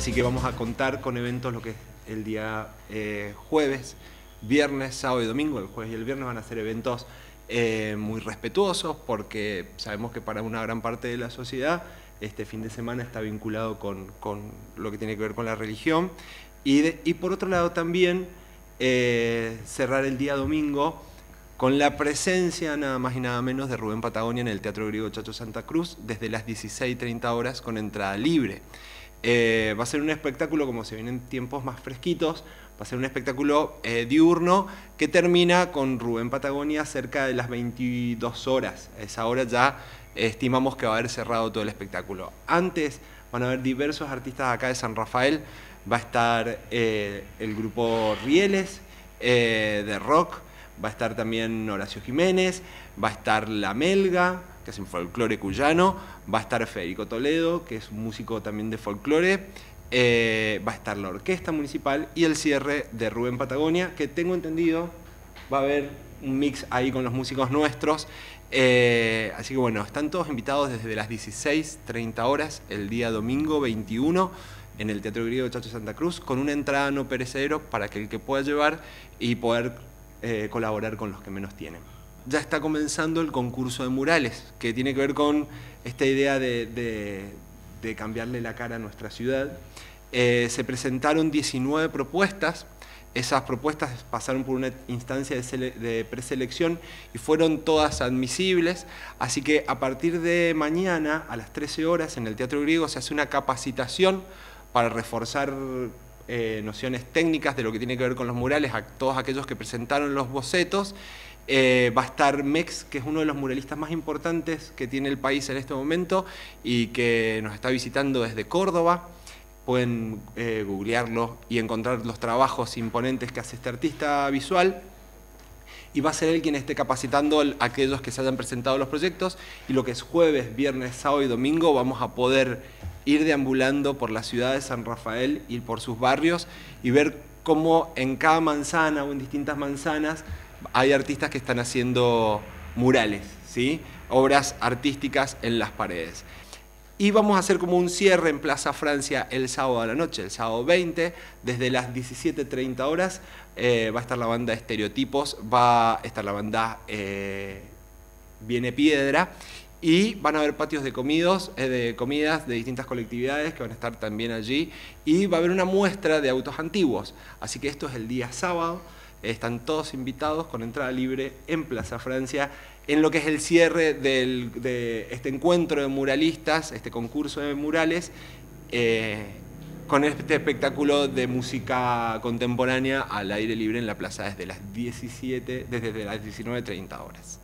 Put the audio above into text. Así que vamos a contar con eventos lo que es el día jueves, viernes, sábado y domingo. El jueves y el viernes van a ser eventos muy respetuosos, porque sabemos que para una gran parte de la sociedad este fin de semana está vinculado con lo que tiene que ver con la religión. Y por otro lado también cerrar el día domingo con la presencia nada más y nada menos de Rubén Patagonia en el Teatro Griego Chacho Santa Cruz desde las 16:30 horas con entrada libre. Va a ser un espectáculo, como se vienen tiempos más fresquitos, va a ser un espectáculo diurno que termina con Rubén Patagonia cerca de las 22 horas. A esa hora ya estimamos que va a haber cerrado todo el espectáculo. Antes van a haber diversos artistas acá de San Rafael. Va a estar el grupo Rieles de rock, va a estar también Horacio Jiménez, va a estar La Melga, que es un folclore cuyano, va a estar Federico Toledo, que es un músico también de folclore, va a estar la Orquesta Municipal y el cierre de Rubén Patagonia, que tengo entendido va a haber un mix ahí con los músicos nuestros. Así que bueno, están todos invitados desde las 16:30 horas el día domingo 21 en el Teatro Griego Chacho Santa Cruz, con una entrada no perecedero para que el que pueda llevar y poder colaborar con los que menos tienen. Ya está comenzando el concurso de murales, que tiene que ver con esta idea de cambiarle la cara a nuestra ciudad. Se presentaron 19 propuestas, esas propuestas pasaron por una instancia de preselección y fueron todas admisibles, así que a partir de mañana a las 13 horas en el Teatro Griego se hace una capacitación para reforzar nociones técnicas de lo que tiene que ver con los murales a todos aquellos que presentaron los bocetos. Va a estar Mex, que es uno de los muralistas más importantes que tiene el país en este momento y que nos está visitando desde Córdoba. Pueden googlearlo y encontrar los trabajos imponentes que hace este artista visual. Y va a ser él quien esté capacitando a aquellos que se hayan presentado los proyectos. Y lo que es jueves, viernes, sábado y domingo vamos a poder ir deambulando por la ciudad de San Rafael y por sus barrios y ver cómo en cada manzana o en distintas manzanas hay artistas que están haciendo murales, ¿sí? Obras artísticas en las paredes. Y vamos a hacer como un cierre en Plaza Francia el sábado a la noche, el sábado 20, desde las 17:30 horas. Va a estar la banda Estereotipos, va a estar la banda Viene Piedra, y van a haber patios de comidas de distintas colectividades que van a estar también allí, y va a haber una muestra de autos antiguos. Así que esto es el día sábado. Están todos invitados con entrada libre en Plaza Francia, en lo que es el cierre de este encuentro de muralistas, este concurso de murales, con este espectáculo de música contemporánea al aire libre en la plaza desde las 19:30 horas.